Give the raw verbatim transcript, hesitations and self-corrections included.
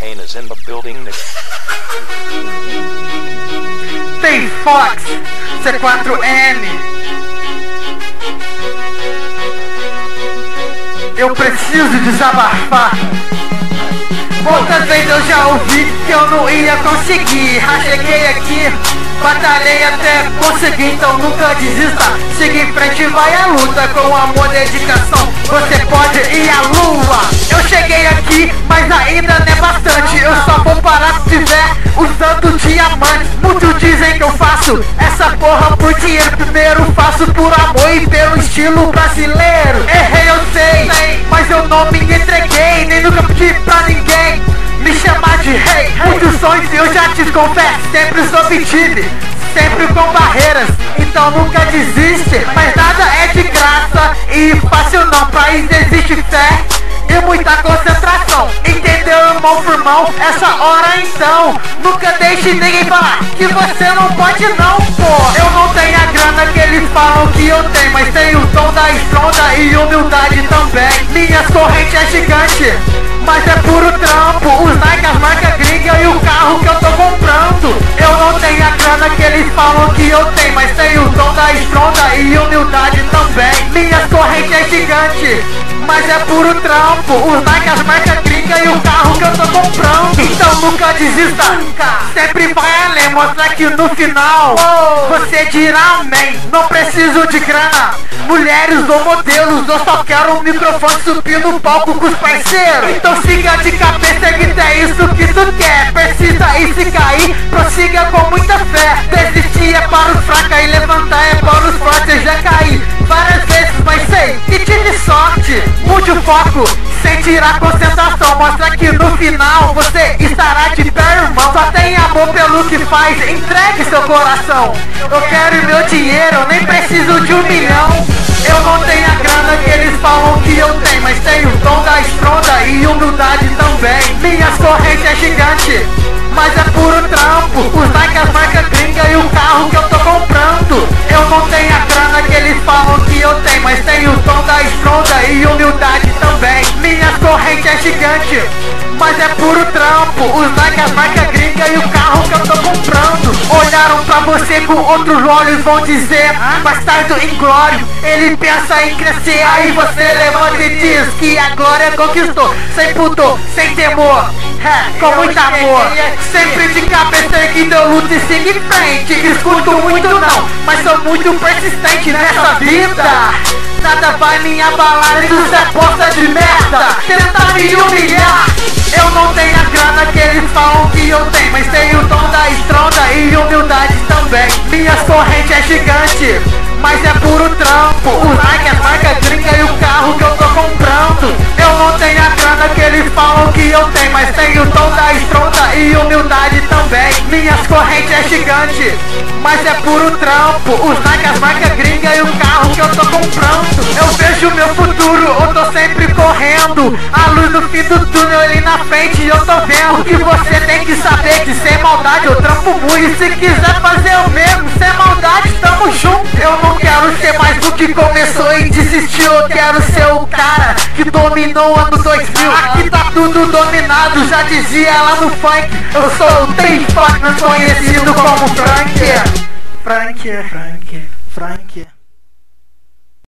Kane is in the building. T-Foxx C quatro N. Eu preciso desabafar. Quantas vezes eu já ouvi que eu não ia conseguir. Já cheguei aqui, batalhei até conseguir, então nunca desista. Siga em frente e vai à luta, com amor, dedicação, você pode ir à lua. Eu cheguei aqui, mas ainda não é bastante. Eu só vou parar se tiver usando diamante. Muitos dizem que eu faço essa porra por dinheiro. Primeiro faço por amor e pelo estilo brasileiro. Errei, eu sei, mas eu não me entreguei, nem nunca pedi pra ninguém me chamar de rei. Muitos sonhos eu já te confesso, sempre sob time, sempre com barreiras, então nunca desiste. Mas nada é de graça e fácil não, pra isso existe fé e muita concentração. Entendeu, irmão por irmão? Essa hora então, nunca deixe ninguém falar que você não pode não, pô. Eu não tenho a grana que eles falam que eu tenho, mas tenho o dom da Stronda e humildade também. Minhas correntes é gigante, mas é puro trampo. Os Nike, as marcas gringas e o carro que eu tô comprando. Eu não tenho a grana que eles falam que eu tenho, mas tenho o dom da Stronda e humildade também. Minhas correntes é gigante, mas é puro trampo. Os Nike, as marcas gringas e o carro que eu tô comprando. Então nunca desista, nunca. Sempre vai além, mostra que no final você dirá amém. Não preciso de grana, mulheres ou modelos, eu só quero um microfone, subir no palco com os parceiros. Então siga de cabeça que é isso que tu quer. Persista e se cair, prossiga com muita fé. Desistir é para os fracos e levantar é para os fortes. Já caí várias vezes, mas sei que tive sorte. Mude o foco, sem tirar concentração, mostra que no final você estará de pé, irmão. Só tem amor pelo que faz, entregue seu coração. Eu quero meu dinheiro, eu nem preciso de um milhão. Eu não tenho a grana que eles falam que eu tenho, mas tenho o dom da Stronda e humildade também. Minhas correntes é gigante, mas é puro trampo. Os Nike, as marcas gringas e o carro que eu tô comprando. Eu não tenho a grana que eles falam que eu tenho, mas tenho o dom da Stronda e humildade também. Minhas correntes é gigante, mas é puro trampo. Os Nike, as marcas gringas e o carro que eu tô comprando. Olharam pra você com outros olhos, vão dizer bastardo inglório. Ele pensa em crescer, aí você levanta e diz que a glória conquistou. Sem pudor, sem temor, é, com muito amor. Sempre de cabeça que deu luta e siga em frente. Escuto muito não, mas sou muito persistente nessa vida. Nada vai me abalar, isso é bosta de merda. Tenta me humilhar. Eu não tenho a grana que eles falam que eu tenho, mas tenho o dom da Stronda e humildade também. Minhas correntes é gigante, mas é puro trampo. Os Nike, as marcas gringas e o carro que eu tô comprando. Eu não tenho a grana que eles falam que eu tenho, mas tenho o dom da Stronda e humildade também. Minhas correntes é gigante, mas é puro trampo. Os Nike, as marcas gringas e o carro que eu tô comprando. Eu vejo meu futuro, eu tô sempre correndo. A luz do fim do túnel ali na frente, eu tô vendo. O que você tem que saber, que sem maldade eu trampo muito. E se quiser fazer o mesmo, sem maldade, tamo junto. Eu não quero ser mais do que começou e desistiu. Eu quero ser o cara que dominou o ano dois mil. Aqui tá tudo dominado, já dizia lá no funk. Eu sou o T-Foxx, conhecido como Frank. Frank, Frank, Frank.